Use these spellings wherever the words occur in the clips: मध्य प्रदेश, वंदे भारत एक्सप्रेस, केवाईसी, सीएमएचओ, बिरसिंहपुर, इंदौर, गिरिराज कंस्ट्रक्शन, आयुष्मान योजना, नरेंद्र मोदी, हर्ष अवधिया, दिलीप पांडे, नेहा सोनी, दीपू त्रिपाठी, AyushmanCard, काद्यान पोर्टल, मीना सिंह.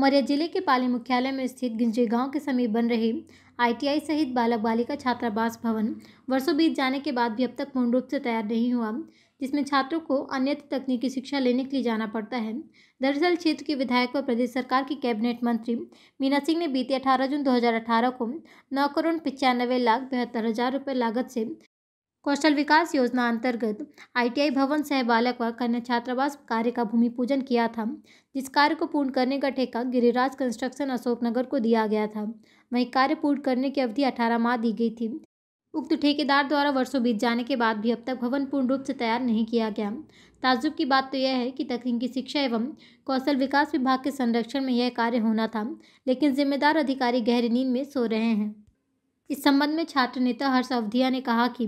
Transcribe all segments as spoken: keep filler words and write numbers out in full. उमरिया जिले के पाली मुख्यालय में स्थित गिंजे गांव के समीप बन रहे आई टी आई सहित बालक बालिका छात्रावास भवन वर्षों बीत जाने के बाद भी अब तक पूर्ण रूप से तैयार नहीं हुआ, जिसमें छात्रों को अन्य तकनीकी शिक्षा लेने के लिए जाना पड़ता है। दरअसल क्षेत्र के विधायक व प्रदेश सरकार की कैबिनेट मंत्री मीना सिंह ने बीते अठारह जून दो हज़ार अठारह को नौ करोड़ पचानवे लाख बहत्तर हज़ार रुपये लागत से कौशल विकास योजना अंतर्गत आई टी आई भवन सह बालक व कन्या छात्रावास कार्य का भूमि पूजन किया था, जिस कार्य को पूर्ण करने का ठेका गिरिराज कंस्ट्रक्शन अशोकनगर को दिया गया था। वहीं कार्य पूर्ण करने की अवधि अठारह माह दी गई थी। उक्त ठेकेदार द्वारा वर्षों बीत जाने के बाद भी अब तक भवन पूर्ण रूप से तैयार नहीं किया गया। ताज्जुब की बात तो यह है कि तकनीकी शिक्षा एवं कौशल विकास विभाग के संरक्षण में यह कार्य होना था, लेकिन जिम्मेदार अधिकारी गहरी नींद में सो रहे हैं। इस संबंध में छात्र नेता हर्ष अवधिया ने कहा कि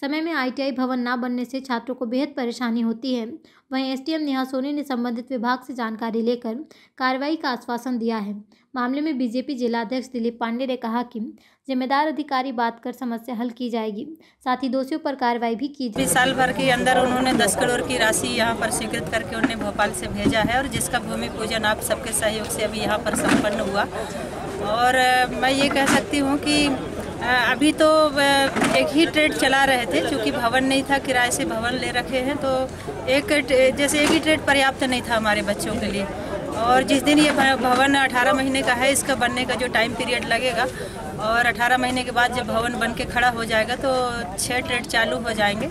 समय में आई टी आई भवन ना बनने से छात्रों को बेहद परेशानी होती है। वहीं S D M नेहा सोनी ने संबंधित विभाग से जानकारी लेकर कार्रवाई का आश्वासन दिया है। मामले में बी जे पी जिलाध्यक्ष दिलीप पांडे ने कहा कि जिम्मेदार अधिकारी बात कर समस्या हल की जाएगी, साथ ही दोषियों पर कार्रवाई भी की जाएगी। साल भर के अंदर उन्होंने दस करोड़ की राशि यहाँ पर स्वीकृत करके उन्हें भोपाल से भेजा है और जिसका भूमि पूजन आप सबके सहयोग से अभी यहाँ पर सम्पन्न हुआ। और मैं ये कह सकती हूँ कि अभी तो एक ही ट्रेड चला रहे थे, क्योंकि भवन नहीं था, किराए से भवन ले रखे हैं, तो एक जैसे एक ही ट्रेड पर्याप्त नहीं था हमारे बच्चों के लिए। और जिस दिन ये भवन अठारह महीने का है, इसका बनने का जो टाइम पीरियड लगेगा, और अठारह महीने के बाद जब भवन बन के खड़ा हो जाएगा तो छः ट्रेड चालू हो जाएंगे।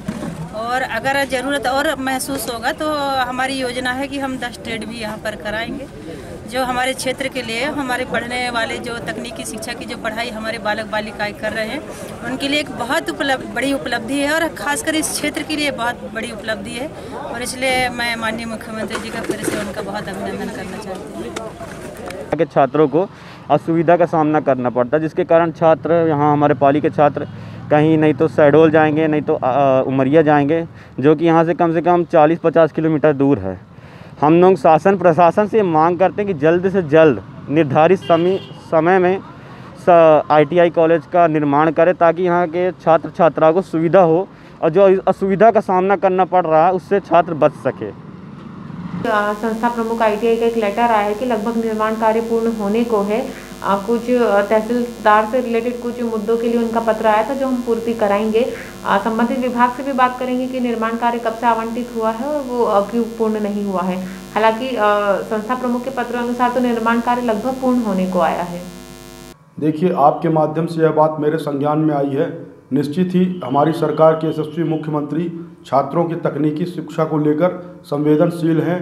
और अगर ज़रूरत और महसूस होगा तो हमारी योजना है कि हम दस ट्रेड भी यहाँ पर कराएंगे, जो हमारे क्षेत्र के लिए, हमारे पढ़ने वाले जो तकनीकी शिक्षा की जो पढ़ाई हमारे बालक बालिकाएँ कर रहे हैं, उनके लिए एक बहुत उपलब्ध बड़ी उपलब्धि है और खासकर इस क्षेत्र के लिए बहुत बड़ी उपलब्धि है। और इसलिए मैं माननीय मुख्यमंत्री जी का फिर से उनका बहुत अभिनंदन करना चाहती हूँ कि छात्रों को असुविधा का सामना करना पड़ता है, जिसके कारण छात्र यहाँ हमारे पाली के छात्र कहीं नहीं तो शहडोल जाएंगे, नहीं तो उमरिया जाएंगे, जो कि यहाँ से कम से कम चालीस पचास किलोमीटर दूर है। हम लोग शासन प्रशासन से मांग करते हैं कि जल्द से जल्द निर्धारित समय समय में आई टी आई कॉलेज का निर्माण करें, ताकि यहाँ के छात्र छात्राओं को सुविधा हो और जो असुविधा का सामना करना पड़ रहा है उससे छात्र बच सके। संस्था प्रमुख आई टी आई का एक लेटर आया है कि लगभग निर्माण कार्य पूर्ण होने को है। कुछ तहसीलदार से रिलेटेड कुछ मुद्दों के लिए उनका पत्र आया था, जो हम पूर्ति कराएंगे। संबंधित विभाग से भी बात करेंगे कि निर्माण कार्य कब से आवंटित हुआ है और वो क्यों पूर्ण नहीं हुआ है। हालांकि संस्था प्रमुख के पत्र अनुसार तो निर्माण कार्य लगभग पूर्ण होने को आया है। देखिए, आपके माध्यम से यह बात मेरे संज्ञान में आई है। निश्चित ही हमारी सरकार के यशस्वी मुख्यमंत्री छात्रों की तकनीकी शिक्षा को लेकर संवेदनशील हैं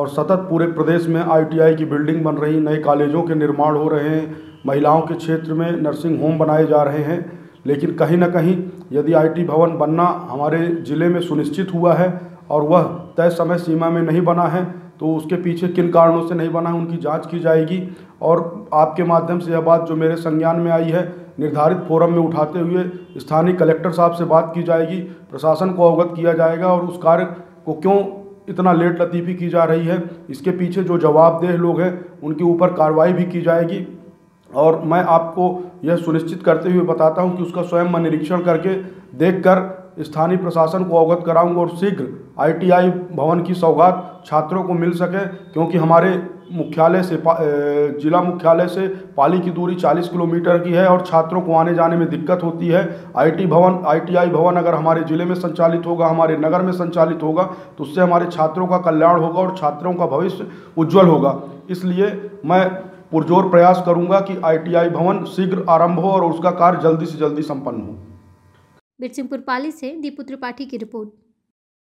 और सतत पूरे प्रदेश में आई टी आई की बिल्डिंग बन रही, नए कॉलेजों के निर्माण हो रहे हैं, महिलाओं के क्षेत्र में नर्सिंग होम बनाए जा रहे हैं। लेकिन कहीं ना कहीं यदि आई टी भवन बनना हमारे ज़िले में सुनिश्चित हुआ है और वह तय समय सीमा में नहीं बना है, तो उसके पीछे किन कारणों से नहीं बना है उनकी जांच की जाएगी। और आपके माध्यम से यह बात जो मेरे संज्ञान में आई है, निर्धारित फोरम में उठाते हुए स्थानीय कलेक्टर साहब से बात की जाएगी, प्रशासन को अवगत किया जाएगा और उस कार्य को क्यों इतना लेट लतीफ़ी की जा रही है, इसके पीछे जो जवाबदेह लोग हैं उनके ऊपर कार्रवाई भी की जाएगी। और मैं आपको यह सुनिश्चित करते हुए बताता हूं कि उसका स्वयं मैं निरीक्षण करके देखकर स्थानीय प्रशासन को अवगत कराऊंगा और शीघ्र आई टी आई भवन की सौगात छात्रों को मिल सके, क्योंकि हमारे मुख्यालय से जिला मुख्यालय से पाली की दूरी चालीस किलोमीटर की है और छात्रों को आने जाने में दिक्कत होती है। आईटी भवन आई टी आई भवन अगर हमारे ज़िले में संचालित होगा, हमारे नगर में संचालित होगा, तो उससे हमारे छात्रों का कल्याण होगा और छात्रों का भविष्य उज्जवल होगा। इसलिए मैं पुरजोर प्रयास करूंगा कि आई टी आई भवन शीघ्र आरंभ हो और उसका कार्य जल्दी से जल्दी सम्पन्न हो। बिरसिंहपुर पाली से दीपू त्रिपाठी की रिपोर्ट।